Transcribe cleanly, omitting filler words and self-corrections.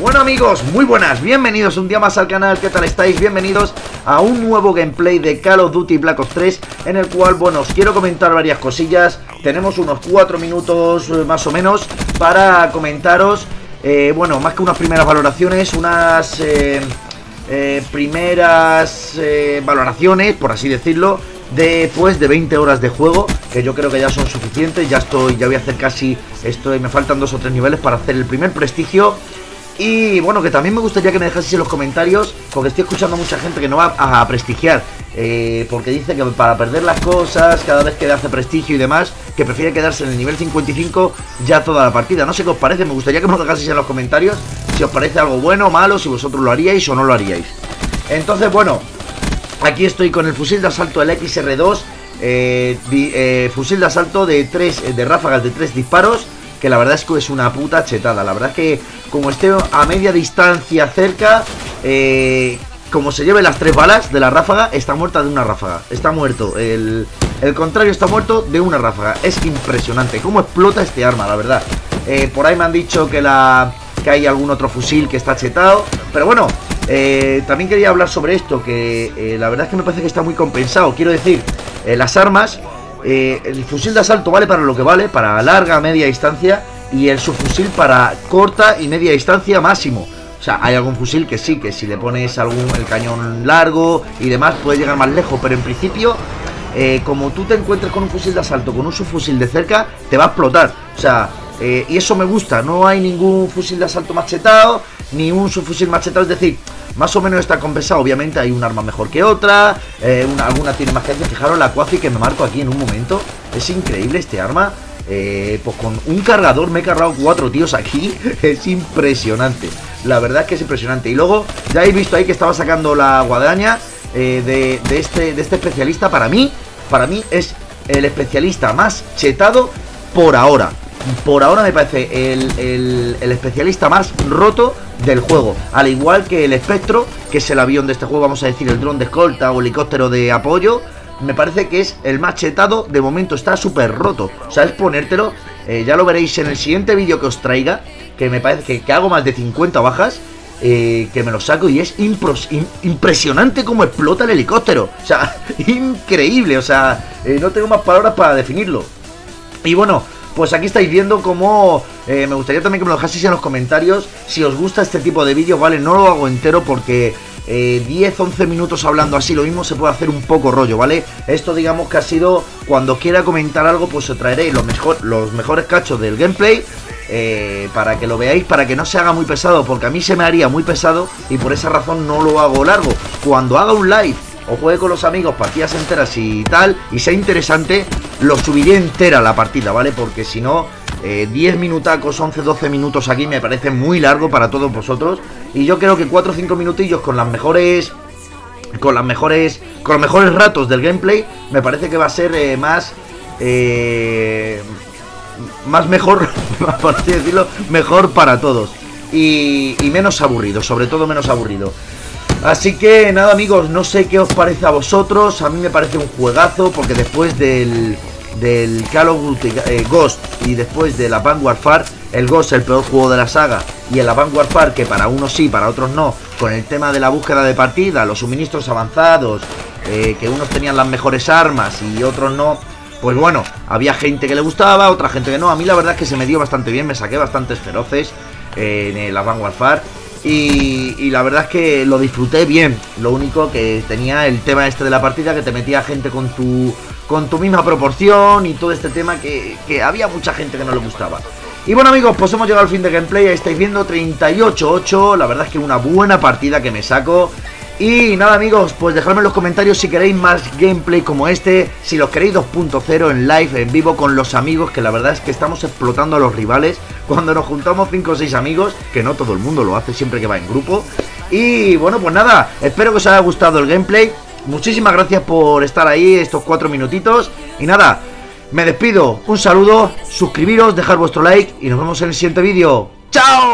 Bueno amigos, muy buenas, bienvenidos un día más al canal, ¿qué tal estáis? Bienvenidos a un nuevo gameplay de Call of Duty Black Ops 3, en el cual, bueno, os quiero comentar varias cosillas. Tenemos unos 4 minutos más o menos para comentaros, bueno, más que unas primeras valoraciones, unas primeras valoraciones, por así decirlo, después de 20 horas de juego, que yo creo que ya son suficientes. Ya voy a hacer casi, me faltan 2 o 3 niveles para hacer el primer prestigio. Y bueno, que también me gustaría que me dejaseis en los comentarios, porque estoy escuchando a mucha gente que no va a prestigiar, porque dice que para perder las cosas, cada vez que hace prestigio y demás, que prefiere quedarse en el nivel 55 ya toda la partida. No sé qué os parece, me gustaría que me lo dejaseis en los comentarios, si os parece algo bueno o malo, si vosotros lo haríais o no lo haríais. Entonces bueno, aquí estoy con el fusil de asalto del XR2, fusil de asalto de ráfagas de 3 disparos, que la verdad es que es una puta chetada. La verdad es que como esté a media distancia cerca, como se lleve las 3 balas de la ráfaga, está muerta de una ráfaga. Está muerto, el contrario está muerto de una ráfaga. Es impresionante cómo explota este arma, la verdad. Por ahí me han dicho que hay algún otro fusil que está chetado, pero bueno, también quería hablar sobre esto, que la verdad es que me parece que está muy compensado. Quiero decir, las armas, el fusil de asalto vale para lo que vale, para larga, media distancia, y el subfusil para corta y media distancia máximo. O sea, hay algún fusil que sí, que si le pones el cañón largo y demás puede llegar más lejos, pero en principio, como tú te encuentres con un fusil de asalto, con un subfusil de cerca, te va a explotar. O sea, y eso me gusta. No hay ningún fusil de asalto machetado, ni un subfusil machetado, es decir, más o menos está compensado. Obviamente hay un arma mejor que otra, alguna tiene más que... Fijaros la Quazi que me marco aquí en un momento. Es increíble este arma. Pues con un cargador me he cargado 4 tíos aquí. Es impresionante. La verdad es que es impresionante. Y luego ya habéis visto ahí que estaba sacando la guadaña de este especialista. Para mí es el especialista más chetado por ahora. Por ahora me parece el especialista más roto del juego, al igual que el Espectro, que es el avión de este juego, vamos a decir, el dron de escolta o helicóptero de apoyo. Me parece que es el más chetado de momento, está súper roto. O sea, es ponértelo, ya lo veréis en el siguiente vídeo que os traiga, que me parece que hago más de 50 bajas, que me lo saco, y es impresionante cómo explota el helicóptero. O sea, increíble, o sea, no tengo más palabras para definirlo. Y bueno, pues aquí estáis viendo cómo, me gustaría también que me lo dejaseis en los comentarios si os gusta este tipo de vídeos, ¿vale? No lo hago entero porque 10-11 minutos hablando así, lo mismo se puede hacer un poco rollo, ¿vale? Esto digamos que ha sido, cuando quiera comentar algo, pues os traeré los mejores cachos del gameplay, para que lo veáis, para que no se haga muy pesado, porque a mí se me haría muy pesado y por esa razón no lo hago largo. Cuando haga un live o juegue con los amigos partidas enteras y tal, y sea interesante, lo subiré entera la partida, ¿vale? Porque si no, 10 minutacos, 11-12 minutos aquí me parece muy largo para todos vosotros. Y yo creo que 4 o 5 minutillos con los mejores ratos del gameplay, me parece que va a ser más mejor, por así decirlo, mejor para todos. Y menos aburrido, sobre todo menos aburrido. Así que nada amigos, no sé qué os parece a vosotros. A mí me parece un juegazo, porque después del Call of Duty Ghost y después de la Vanguard Warfare, el Ghost, el peor juego de la saga, y el Vanguard Warfare, que para unos sí, para otros no, con el tema de la búsqueda de partida, los suministros avanzados, que unos tenían las mejores armas y otros no, pues bueno, había gente que le gustaba, otra gente que no. A mí la verdad es que se me dio bastante bien, me saqué bastantes feroces en la Vanguard Warfare. Y la verdad es que lo disfruté bien. Lo único que tenía el tema este de la partida, que te metía gente con tu misma proporción y todo este tema que había mucha gente que no le gustaba. Y bueno amigos, pues hemos llegado al fin de gameplay. Ahí estáis viendo 38-8. La verdad es que una buena partida que me saco. Y nada amigos, pues dejadme en los comentarios si queréis más gameplay como este, si los queréis 2.0 en live, en vivo, con los amigos, que la verdad es que estamos explotando a los rivales. Cuando nos juntamos 5 o 6 amigos, que no todo el mundo lo hace siempre que va en grupo. Y bueno, pues nada, espero que os haya gustado el gameplay. Muchísimas gracias por estar ahí estos 4 minutitos. Y nada, me despido, un saludo, suscribiros, dejar vuestro like y nos vemos en el siguiente vídeo. ¡Chao!